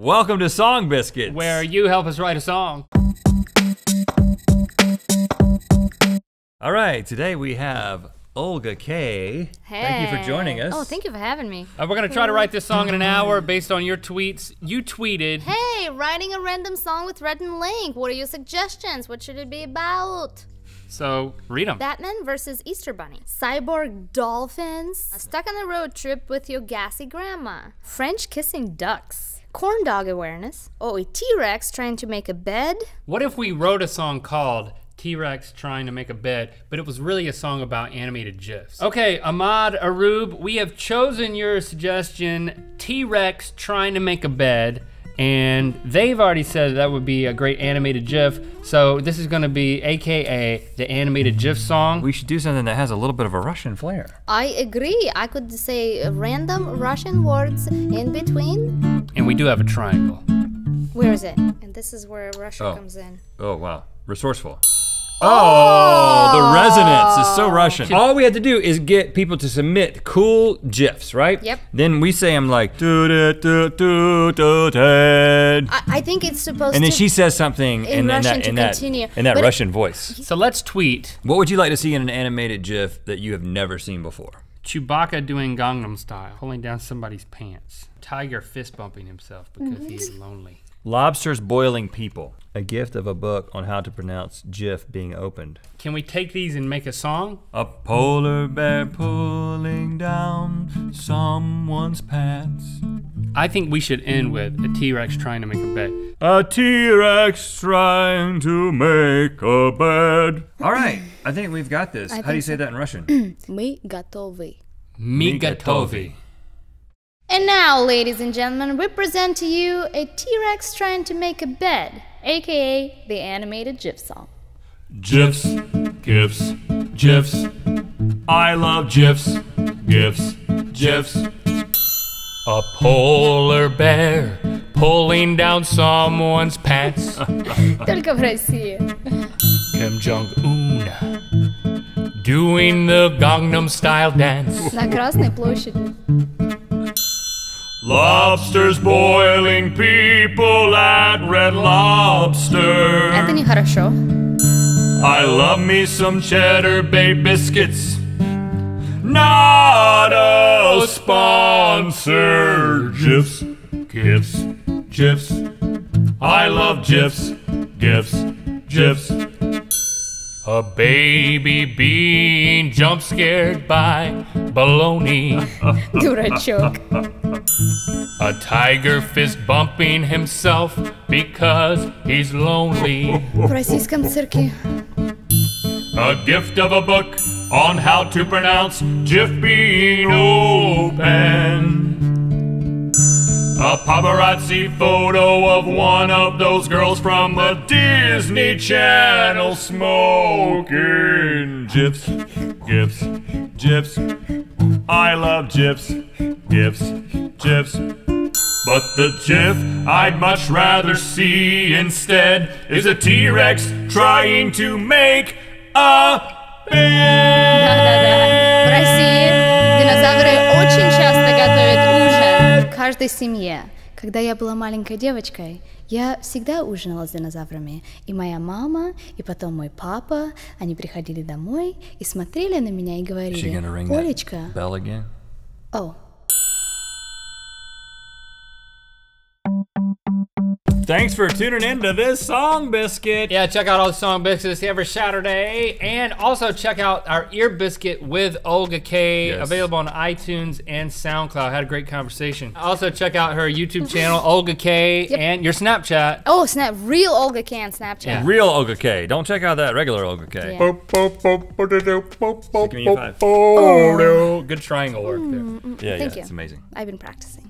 Welcome to Song Biscuits, where you help us write a song. All right, today we have Olga Kay. Hey. Thank you for joining us. Oh, thank you for having me. We're gonna try to write this song in an hour based on your tweets. You tweeted, hey, writing a random song with Red and Link. What are your suggestions? What should it be about? So, read them. Batman versus Easter Bunny. Cyborg dolphins. Stuck on a road trip with your gassy grandma. French kissing ducks. Corn dog awareness. Oh, a T-Rex trying to make a bed. What if we wrote a song called T-Rex Trying to Make a Bed, but it was really a song about animated GIFs? Okay, Ahmad Arub, we have chosen your suggestion, T-Rex Trying to Make a Bed. And they've already said that would be a great animated GIF, so this is gonna be AKA the animated GIF song. We should do something that has a little bit of a Russian flair. I agree, I could say random Russian words in between. And we do have a triangle. Where is it? And this is where Russia comes in. Oh, wow, resourceful. Oh, the resonance is so Russian. All we had to do is get people to submit cool GIFs, right? Yep. Then we say them like, I think it's supposed to. And then she says something in that Russian voice. So let's tweet. What would you like to see in an animated GIF that you have never seen before? Chewbacca doing Gangnam Style, pulling down somebody's pants. Tiger fist bumping himself because he's lonely. Lobsters boiling people. A gift of a book on how to pronounce GIF being opened. Can we take these and make a song? A polar bear pulling down someone's pants. I think we should end with a T-Rex trying to make a bed. A T-Rex trying to make a bed. All right, I think we've got this. How do you say that in Russian? Мы готовы. Мы готовы. And now, ladies and gentlemen, we present to you a T-Rex trying to make a bed, AKA the animated GIF song. GIFs, GIFs, GIFs. I love GIFs, GIFs, GIFs. A polar bear pulling down someone's pants. Только в России. Kim Jong Un doing the Gangnam Style dance. На Красной площади. Lobsters boiling people at Red Lobster. Это нехорошо. I love me some cheddar bay biscuits. Not a sponsor. GIFs, GIFs, GIFs. I love GIFs, GIFs, GIFs. A baby being jump scared by baloney. Дурачок. A tiger fist bumping himself because he's lonely. A gift of a book on how to pronounce GIF being open. A paparazzi photo of one of those girls from the Disney Channel smoking. GIFs, GIFs, GIFs. I love GIFs, GIFs, GIFs. But the GIF I'd much rather see instead is a T-Rex trying to make a bed. Да-да-да. В России динозавры очень часто готовят ужин в каждой семье. Когда я была маленькой девочкой, я всегда ужинала с динозаврами. И моя мама, и потом мой папа, они приходили домой и смотрели на меня и говорили, Олечка. Oh. Thanks for tuning in to this Song Biscuit. Yeah, check out all the Song Biscuits every Saturday. And also check out our Ear Biscuit with Olga Kay, available on iTunes and SoundCloud. Had a great conversation. Also check out her YouTube channel, Olga Kay, and your Snapchat. Oh, Snap, real Olga Kay on Snapchat. Yeah. Real Olga Kay, don't check out that regular Olga Kay. Yeah. Give me a five. Oh. Good triangle work there. Yeah, thank you. It's amazing. I've been practicing.